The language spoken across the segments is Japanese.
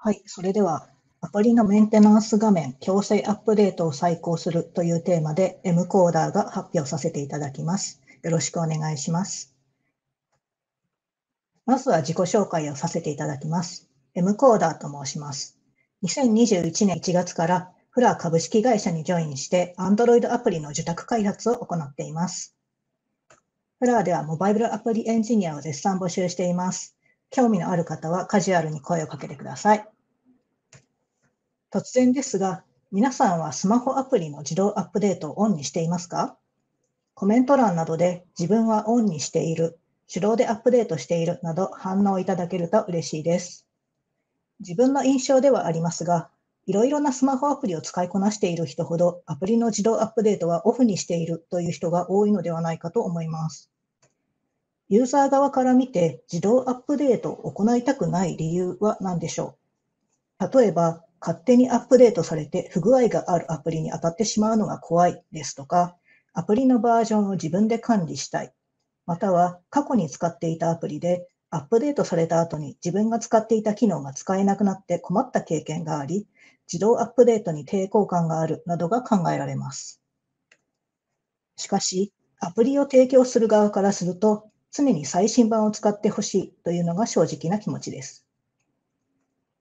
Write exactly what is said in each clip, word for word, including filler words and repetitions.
はい、それではアプリのメンテナンス画面強制アップデートを再考するというテーマで M コーダーが発表させていただきます。よろしくお願いします。まずは自己紹介をさせていただきます。M コーダーと申します。にせんにじゅういちねんいちがつからフラー株式会社にジョインして Android アプリの受託開発を行っています。フラーではモバイルアプリエンジニアを絶賛募集しています。興味のある方はカジュアルに声をかけてください。突然ですが、皆さんはスマホアプリの自動アップデートをオンにしていますか？コメント欄などで自分はオンにしている、手動でアップデートしているなど反応いただけると嬉しいです。自分の印象ではありますが、いろいろなスマホアプリを使いこなしている人ほどアプリの自動アップデートはオフにしているという人が多いのではないかと思います。ユーザー側から見て自動アップデートを行いたくない理由は何でしょう？例えば、勝手にアップデートされて不具合があるアプリに当たってしまうのが怖いですとか、アプリのバージョンを自分で管理したい、または過去に使っていたアプリでアップデートされた後に自分が使っていた機能が使えなくなって困った経験があり、自動アップデートに抵抗感があるなどが考えられます。しかし、アプリを提供する側からすると、常に最新版を使ってほしいというのが正直な気持ちです。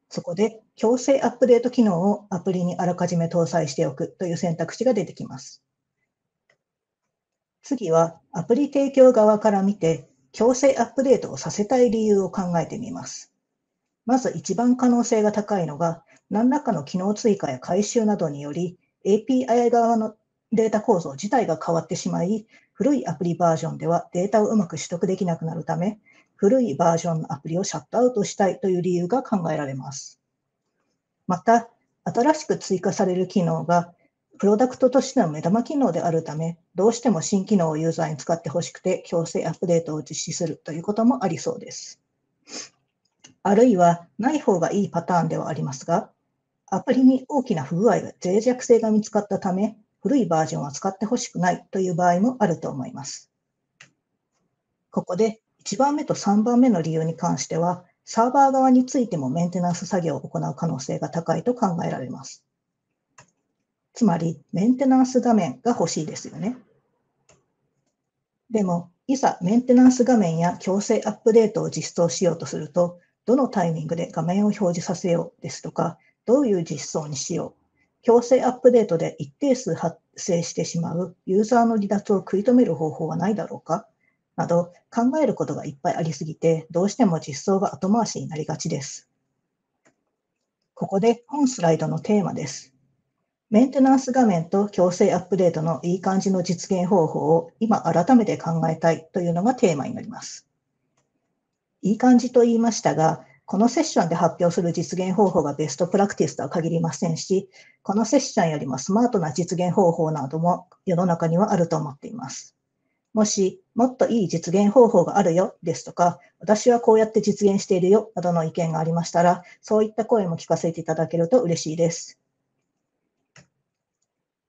そこで強制アップデート機能をアプリにあらかじめ搭載しておくという選択肢が出てきます。次はアプリ提供側から見て強制アップデートをさせたい理由を考えてみます。まず一番可能性が高いのが何らかの機能追加や改修などにより エーピーアイ 側のデータ構造自体が変わってしまい、古いアプリバージョンではデータをうまく取得できなくなるため、古いバージョンのアプリをシャットアウトしたいという理由が考えられます。また、新しく追加される機能がプロダクトとしての目玉機能であるため、どうしても新機能をユーザーに使ってほしくて強制アップデートを実施するということもありそうです。あるいはない方がいいパターンではありますが、アプリに大きな不具合が脆弱性が見つかったため、古いバージョンは使ってほしくないという場合もあると思います。ここでいちばんめとさんばんめの理由に関しては、サーバー側についてもメンテナンス作業を行う可能性が高いと考えられます。つまり、メンテナンス画面が欲しいですよね。でも、いざメンテナンス画面や強制アップデートを実装しようとすると、どのタイミングで画面を表示させようですとか、どういう実装にしよう、強制アップデートで一定数発生してしまうユーザーの離脱を食い止める方法はないだろうかなど考えることがいっぱいありすぎて、どうしても実装が後回しになりがちです。ここで本スライドのテーマです。メンテナンス画面と強制アップデートのいい感じの実現方法を今改めて考えたいというのがテーマになります。いい感じと言いましたが、このセッションで発表する実現方法がベストプラクティスとは限りませんし、このセッションよりもスマートな実現方法なども世の中にはあると思っています。もし、もっといい実現方法があるよですとか、私はこうやって実現しているよなどの意見がありましたら、そういった声も聞かせていただけると嬉しいです。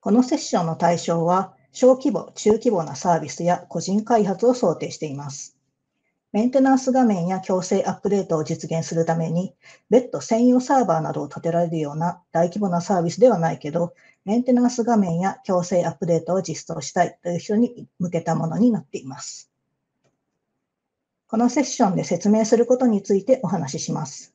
このセッションの対象は、小規模・中規模なサービスや個人開発を想定しています。メンテナンス画面や強制アップデートを実現するために、別途専用サーバーなどを立てられるような大規模なサービスではないけど、メンテナンス画面や強制アップデートを実装したいという人に向けたものになっています。このセッションで説明することについてお話しします。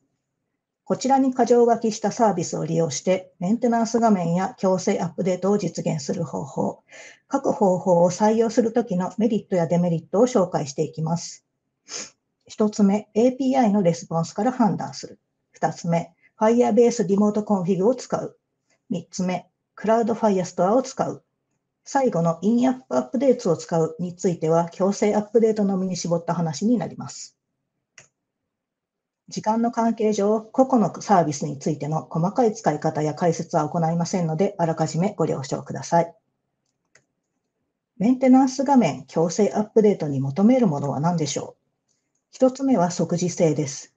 こちらに箇条書きしたサービスを利用して、メンテナンス画面や強制アップデートを実現する方法、各方法を採用するときのメリットやデメリットを紹介していきます。ひとつめ、エーピーアイ のレスポンスから判断する。ふたつめ、Firebase リモートコンフィグを使う。みっつめ、CloudFirestore を使う。最後の In-App アップデートを使うについては、強制アップデートのみに絞った話になります。時間の関係上、個々のサービスについての細かい使い方や解説は行いませんので、あらかじめご了承ください。メンテナンス画面強制アップデートに求めるものは何でしょう？一つ目は即時性です。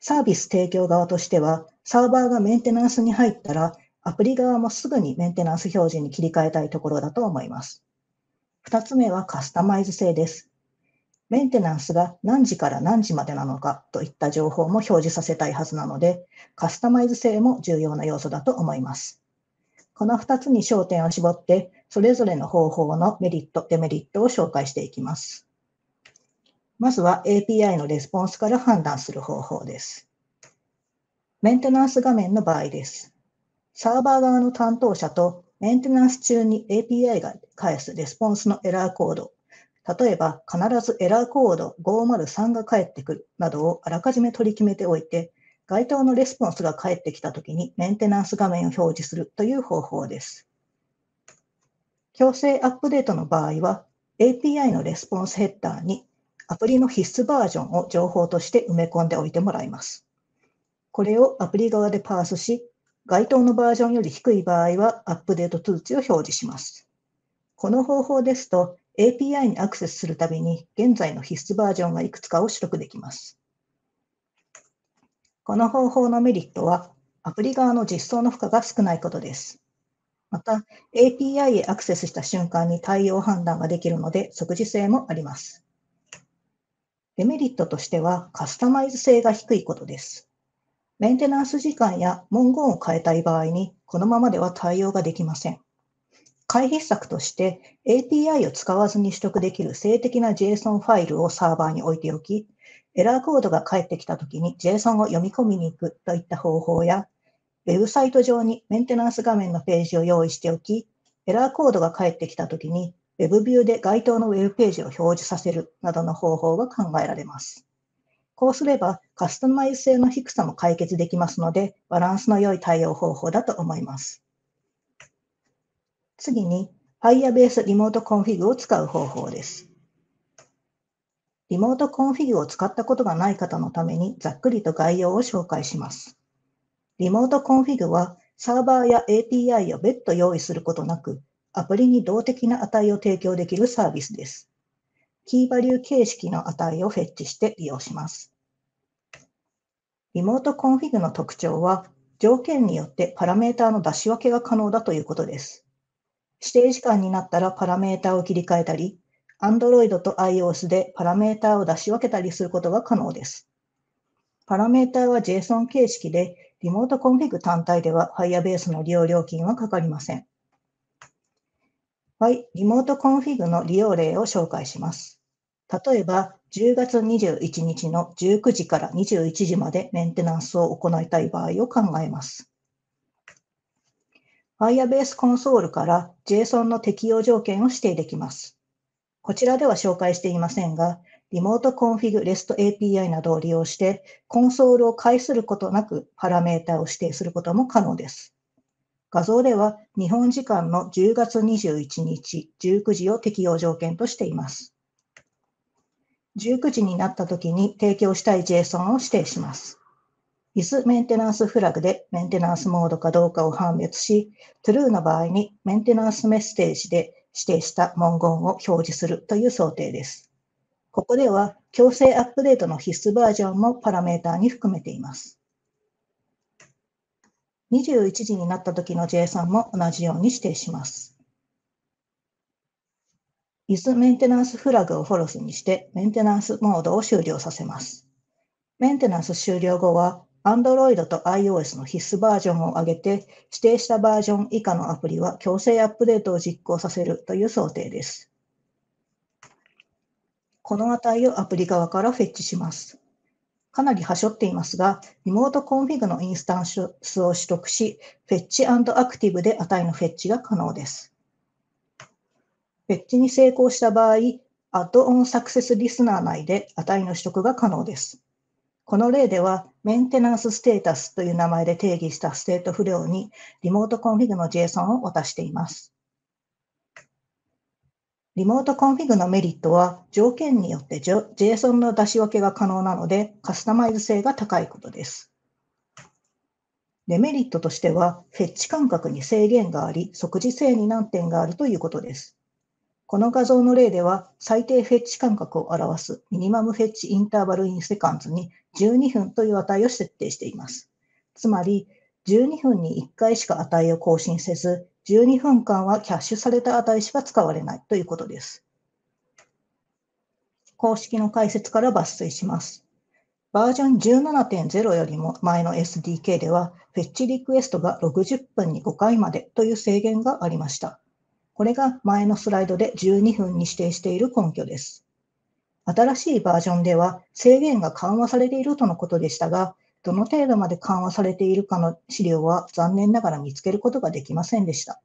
サービス提供側としては、サーバーがメンテナンスに入ったら、アプリ側もすぐにメンテナンス表示に切り替えたいところだと思います。二つ目はカスタマイズ性です。メンテナンスが何時から何時までなのかといった情報も表示させたいはずなので、カスタマイズ性も重要な要素だと思います。このふたつに焦点を絞って、それぞれの方法のメリット、デメリットを紹介していきます。まずは エーピーアイ のレスポンスから判断する方法です。メンテナンス画面の場合です。サーバー側の担当者とメンテナンス中に エーピーアイ が返すレスポンスのエラーコード、例えば必ずエラーコードごひゃくさんが返ってくるなどをあらかじめ取り決めておいて、該当のレスポンスが返ってきたときにメンテナンス画面を表示するという方法です。強制アップデートの場合は、エーピーアイ のレスポンスヘッダーにアプリの必須バージョンを情報として埋め込んでおいてもらいます。これをアプリ側でパースし、該当のバージョンより低い場合はアップデート通知を表示します。この方法ですと エーピーアイ にアクセスするたびに現在の必須バージョンがいくつかを取得できます。この方法のメリットはアプリ側の実装の負荷が少ないことです。また エーピーアイ へアクセスした瞬間に対応判断ができるので即時性もあります。デメリットとしてはカスタマイズ性が低いことです。メンテナンス時間や文言を変えたい場合に、このままでは対応ができません。回避策として、エーピーアイ を使わずに取得できる静的な ジェイソン ファイルをサーバーに置いておき、エラーコードが返ってきたときに ジェイソン を読み込みに行くといった方法や、ウェブサイト上にメンテナンス画面のページを用意しておき、エラーコードが返ってきたときに、Web ビューで該当のウェブページを表示させるなどの方法が考えられます。こうすればカスタマイズ性の低さも解決できますので、バランスの良い対応方法だと思います。次に Firebase リモートコンフィグを使う方法です。リモートコンフィグを使ったことがない方のためにざっくりと概要を紹介します。リモートコンフィグはサーバーや エーピーアイ を別途用意することなく、アプリに動的な値を提供できるサービスです。キーバリュー形式の値をフェッチして利用します。リモートコンフィグの特徴は、条件によってパラメータの出し分けが可能だということです。指定時間になったらパラメータを切り替えたり、Android と iOS でパラメータを出し分けたりすることが可能です。パラメータは ジェイソン 形式で、リモートコンフィグ単体では Firebase の利用料金はかかりません。はい、リモートコンフィグの利用例を紹介します。例えば、じゅうがつにじゅういちにちのじゅうくじからにじゅういちじまでメンテナンスを行いたい場合を考えます。Firebase コンソールから ジェイソン の適用条件を指定できます。こちらでは紹介していませんが、リモートコンフィグ REST エーピーアイ などを利用して、コンソールを介することなくパラメータを指定することも可能です。画像では日本時間のじゅうがつにじゅういちにちじゅうくじを適用条件としています。じゅうくじになったときに提供したい ジェイソン を指定します。is メンテナンスフラグでメンテナンスモードかどうかを判別し、true の場合にメンテナンスメッセージで指定した文言を表示するという想定です。ここでは強制アップデートの必須バージョンもパラメータに含めています。にじゅういちじになったときの ジェイソン も同じように指定します。is メンテナンスフラグをフォロスにしてメンテナンスモードを終了させます。メンテナンス終了後は Android と iOS の必須バージョンを上げて指定したバージョン以下のアプリは強制アップデートを実行させるという想定です。この値をアプリ側からフェッチします。かなりはしょっていますが、リモートコンフィグのインスタンスを取得し、フェッチ&アクティブで値のフェッチが可能です。フェッチに成功した場合、アッドオンサクセスリスナー内で値の取得が可能です。この例では、メンテナンスステータスという名前で定義したステート不良に、リモートコンフィグの ジェイソン を渡しています。リモートコンフィグのメリットは、条件によって ジェイソン の出し分けが可能なので、カスタマイズ性が高いことです。デメリットとしては、フェッチ間隔に制限があり、即時性に難点があるということです。この画像の例では、最低フェッチ間隔を表すミニマムフェッチインターバルインセカンズにじゅうにふんという値を設定しています。つまり、じゅうにふんにいっかいしか値を更新せず、じゅうにふんかんはキャッシュされた値しか使われないということです。公式の解説から抜粋します。バージョン じゅうななてんゼロ よりも前の エスディーケー では、フェッチリクエストがろくじゅっぷんにごかいまでという制限がありました。これが前のスライドでじゅうにふんに指定している根拠です。新しいバージョンでは制限が緩和されているとのことでしたが、どの程度まで緩和されているかの資料は残念ながら見つけることができませんでした。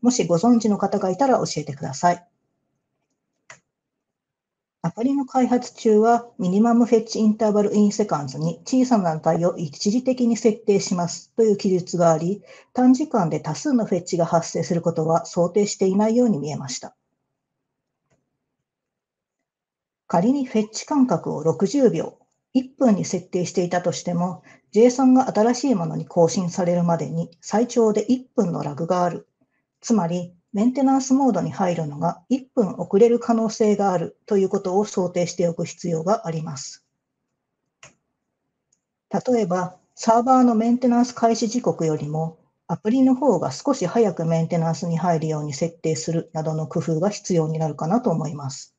もしご存知の方がいたら教えてください。アプリの開発中は、ミニマムフェッチインターバルインセカンズに小さな値を一時的に設定しますという記述があり、短時間で多数のフェッチが発生することは想定していないように見えました。仮にフェッチ間隔をろくじゅうびょう、いっぷんに設定していたとしても、ジェイソン が新しいものに更新されるまでに最長でいっぷんのラグがある。つまり、メンテナンスモードに入るのがいっぷん遅れる可能性があるということを想定しておく必要があります。例えば、サーバーのメンテナンス開始時刻よりも、アプリの方が少し早くメンテナンスに入るように設定するなどの工夫が必要になるかなと思います。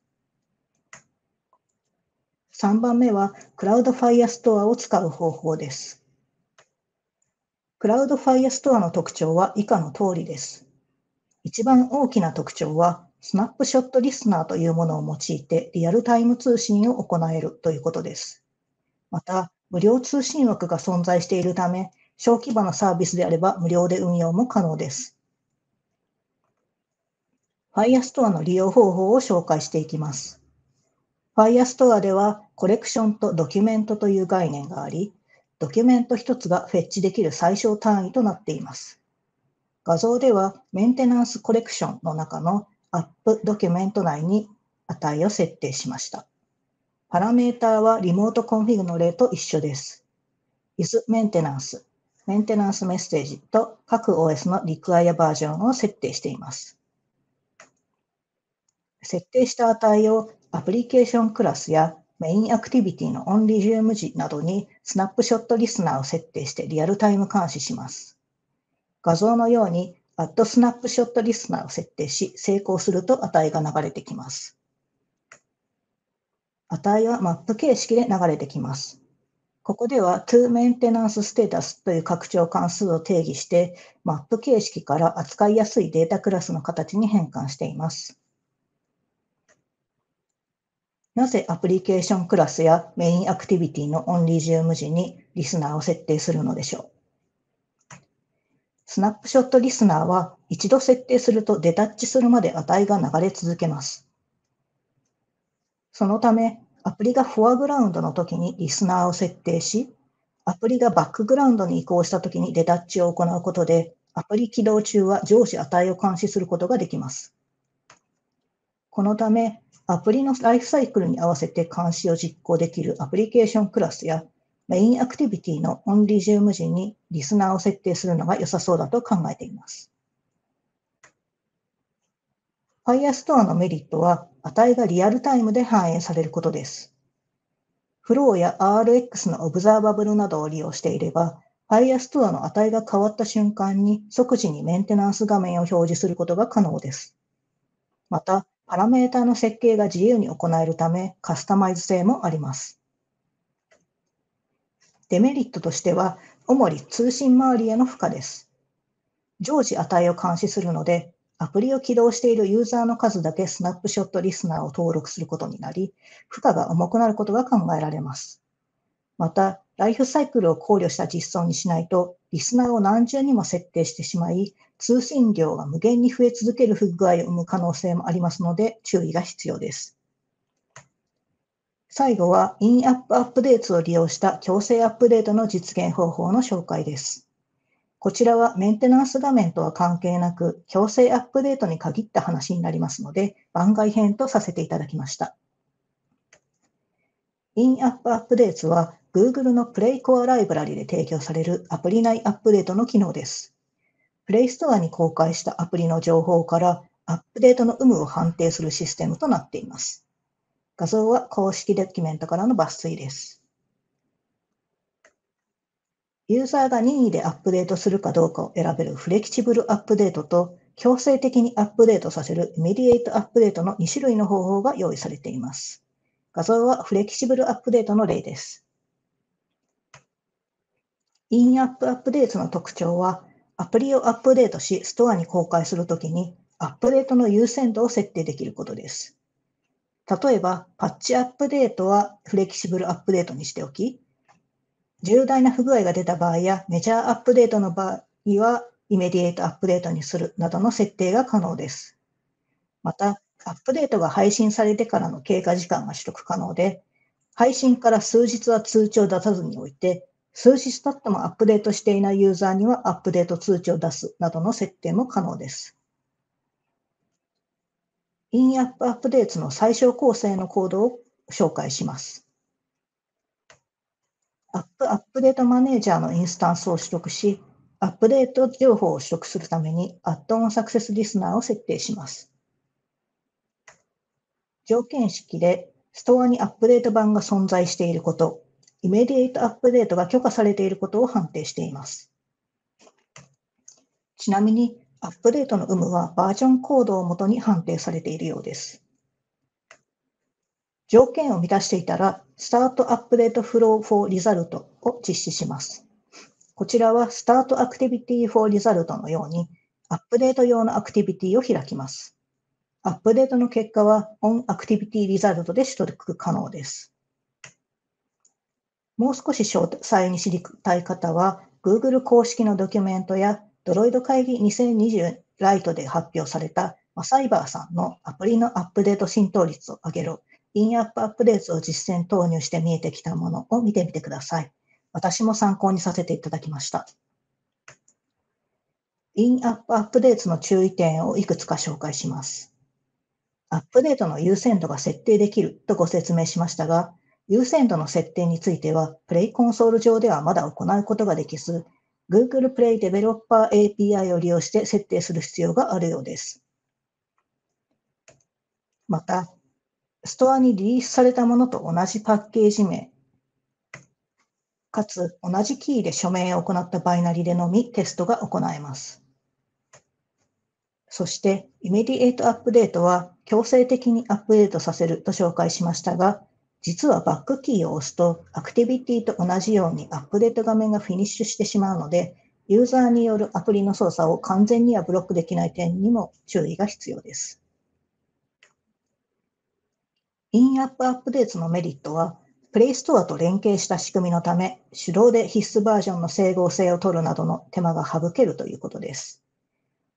さんばんめは、CloudFirestore を使う方法です。CloudFirestore の特徴は以下の通りです。一番大きな特徴は、スナップショットリスナーというものを用いてリアルタイム通信を行えるということです。また、無料通信枠が存在しているため、小規模なサービスであれば無料で運用も可能です。Firestore の利用方法を紹介していきます。Firestore では、コレクションとドキュメントという概念があり、ドキュメントひとつがフェッチできる最小単位となっています。画像ではメンテナンスコレクションの中のアップドキュメント内に値を設定しました。パラメーターはリモートコンフィグの例と一緒です。is メンテナンス、メンテナンスメッセージと各 オーエス のリクアイアバージョンを設定しています。設定した値をアプリケーションクラスやメインアクティビティのオンリジューム時などにスナップショットリスナーを設定してリアルタイム監視します。画像のように、アッドスナップショットリスナーを設定し、成功すると値が流れてきます。値はマップ形式で流れてきます。ここでは ToMaintenanceStatus という拡張関数を定義して、マップ形式から扱いやすいデータクラスの形に変換しています。なぜアプリケーションクラスやメインアクティビティのオンリジューム時にリスナーを設定するのでしょう。スナップショットリスナーは一度設定するとデタッチするまで値が流れ続けます。そのため、アプリがフォアグラウンドの時にリスナーを設定し、アプリがバックグラウンドに移行した時にデタッチを行うことで、アプリ起動中は常時値を監視することができます。このため、アプリのライフサイクルに合わせて監視を実行できるアプリケーションクラスや、メインアクティビティのオンリジューム時にリスナーを設定するのが良さそうだと考えています。Firestore のメリットは値がリアルタイムで反映されることです。フローや アールエックス のオブザーバブルなどを利用していれば、Firestore の値が変わった瞬間に即時にメンテナンス画面を表示することが可能です。また、パラメータの設計が自由に行えるためカスタマイズ性もあります。デメリットとしては、主に通信周りへの負荷です。常時値を監視するので、アプリを起動しているユーザーの数だけスナップショットリスナーを登録することになり、負荷が重くなることが考えられます。また、ライフサイクルを考慮した実装にしないと、リスナーを何重にも設定してしまい、通信量が無限に増え続ける不具合を生む可能性もありますので、注意が必要です。最後は、インアップアップデートを利用した強制アップデートの実現方法の紹介です。こちらはメンテナンス画面とは関係なく、強制アップデートに限った話になりますので、番外編とさせていただきました。インアップアップデートは、Google の Play Core ライブラリで提供されるアプリ内アップデートの機能です。Play Store に公開したアプリの情報から、アップデートの有無を判定するシステムとなっています。画像は公式ドキュメントからの抜粋です。ユーザーが任意でアップデートするかどうかを選べるフレキシブルアップデートと強制的にアップデートさせるイミディエイトアップデートのに種類の方法が用意されています。画像はフレキシブルアップデートの例です。インアップアップデートの特徴は、アプリをアップデートし、ストアに公開するときに、アップデートの優先度を設定できることです。例えば、パッチアップデートはフレキシブルアップデートにしておき、重大な不具合が出た場合や、メジャーアップデートの場合は、イメディエイトアップデートにするなどの設定が可能です。また、アップデートが配信されてからの経過時間が取得可能で、配信から数日は通知を出さずにおいて、数日経ってもアップデートしていないユーザーにはアップデート通知を出すなどの設定も可能です。インアップアップデートの最小構成のコードを紹介します。アップアップデートマネージャーのインスタンスを取得し、アップデート情報を取得するためにアットオンサクセスリスナーを設定します。条件式でストアにアップデート版が存在していること、イメディエイトアップデートが許可されていることを判定しています。ちなみに、アップデートの有無はバージョンコードをもとに判定されているようです。条件を満たしていたら、スタートアップデートフロー for result を実施します。こちらはスタートアクティビティ for result のように、アップデート用のアクティビティを開きます。アップデートの結果は OnActivity Result で取得可能です。もう少し詳細に知りたい方は、Google 公式のドキュメントや Droid 会議にせんにじゅうライトで発表されたサイバーさんのアプリのアップデート浸透率を上げろ、インアップアップデートを実践投入して見えてきたものを見てみてください。私も参考にさせていただきました。インアップアップデートの注意点をいくつか紹介します。アップデートの優先度が設定できるとご説明しましたが、優先度の設定については、プレイコンソール上ではまだ行うことができず、Google Play Developer エーピーアイ を利用して設定する必要があるようです。また、ストアにリリースされたものと同じパッケージ名、かつ同じキーで署名を行ったバイナリでのみテストが行えます。そして、イメディエイトアップデートは強制的にアップデートさせると紹介しましたが、実はバックキーを押すと、アクティビティと同じようにアップデート画面がフィニッシュしてしまうので、ユーザーによるアプリの操作を完全にはブロックできない点にも注意が必要です。インアップアップデートのメリットは、Play Store と連携した仕組みのため、手動で必須バージョンの整合性を取るなどの手間が省けるということです。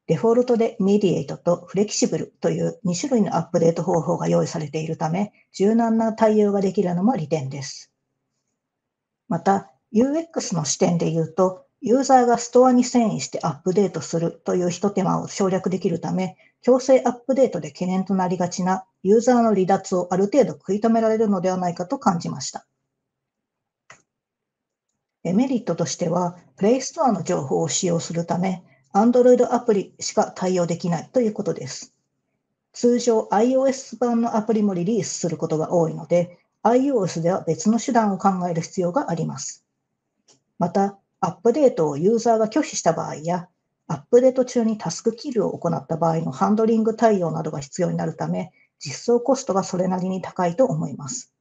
デフォルトで Mediate と Flexible というに種類のアップデート方法が用意されているため、柔軟な対応ができるのも利点です。また、ユーエックス の視点で言うと、ユーザーがストアに遷移してアップデートするという一手間を省略できるため、強制アップデートで懸念となりがちなユーザーの離脱をある程度食い止められるのではないかと感じました。メリットとしては、Play Store の情報を使用するため、Android アプリしか対応できないということです。通常 iOS 版のアプリもリリースすることが多いので、iOS では別の手段を考える必要があります。また、アップデートをユーザーが拒否した場合や、アップデート中にタスクキルを行った場合のハンドリング対応などが必要になるため、実装コストがそれなりに高いと思います。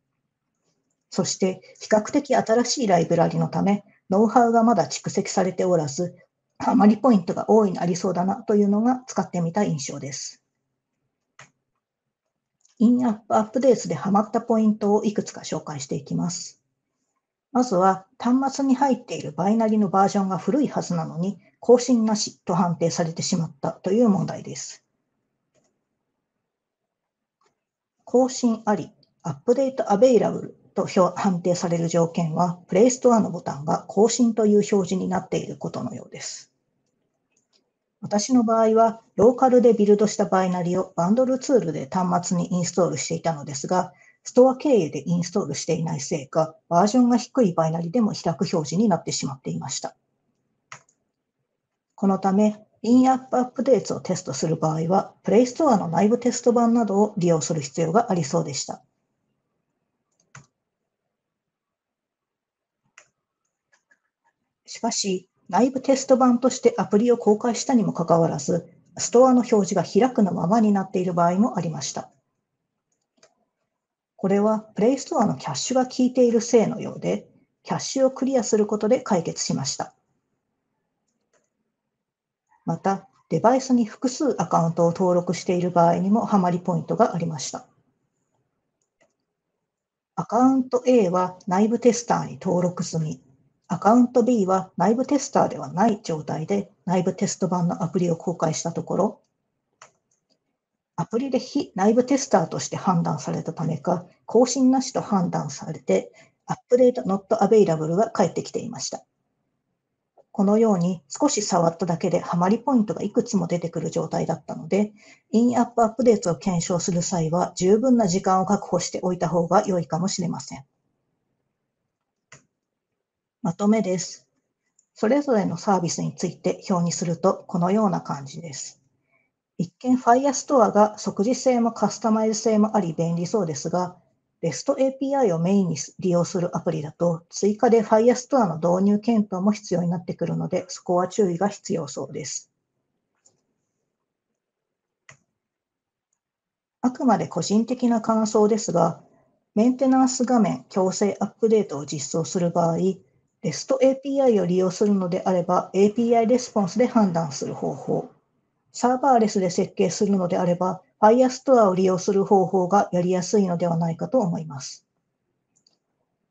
そして、比較的新しいライブラリのため、ノウハウがまだ蓄積されておらず、ハマりポイントが大いにありそうだなというのが使ってみた印象です。インアップアップデートでハマったポイントをいくつか紹介していきます。まずは端末に入っているバイナリのバージョンが古いはずなのに更新なしと判定されてしまったという問題です。更新あり、アップデートアベイラブルと判定される条件は、Play Store のボタンが更新という表示になっていることのようです。私の場合は、ローカルでビルドしたバイナリをバンドルツールで端末にインストールしていたのですが、ストア経由でインストールしていないせいか、バージョンが低いバイナリでも開く表示になってしまっていました。このため、インアップアップデートをテストする場合は、Play Store の内部テスト版などを利用する必要がありそうでした。しかし、内部テスト版としてアプリを公開したにもかかわらず、ストアの表示が開くのままになっている場合もありました。ここれは Play Store のキャッシュが効いているせいのようで、キャッシュをクリアすることで解決しました。また、デバイスに複数アカウントを登録している場合にもハマりポイントがありました。アカウント A は内部テスターに登録済み、アカウント B は内部テスターではない状態で内部テスト版のアプリを公開したところ、アプリで非内部テスターとして判断されたためか、更新なしと判断されて、アップデート not available が返ってきていました。このように少し触っただけでハマりポイントがいくつも出てくる状態だったので、インアップアップデートを検証する際は十分な時間を確保しておいた方が良いかもしれません。まとめです。それぞれのサービスについて表にするとこのような感じです。一見 Firestore が即時性もカスタマイズ性もあり便利そうですが、REST エーピーアイ をメインに利用するアプリだと追加で Firestore の導入検討も必要になってくるので、そこは注意が必要そうです。あくまで個人的な感想ですが、メンテナンス画面強制アップデートを実装する場合、REST エーピーアイ を利用するのであれば エーピーアイ レスポンスで判断する方法、サーバーレスで設計するのであれば、Firestore を利用する方法がやりやすいのではないかと思います。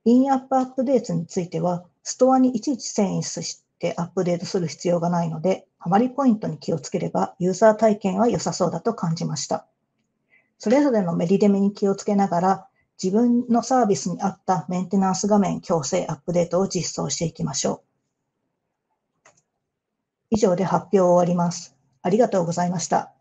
インアップアップデートについては、ストアにいちいち遷移してアップデートする必要がないので、ハマりポイントに気をつければ、ユーザー体験は良さそうだと感じました。それぞれのメリデメに気をつけながら、自分のサービスに合ったメンテナンス画面強制アップデートを実装していきましょう。以上で発表を終わります。ありがとうございました。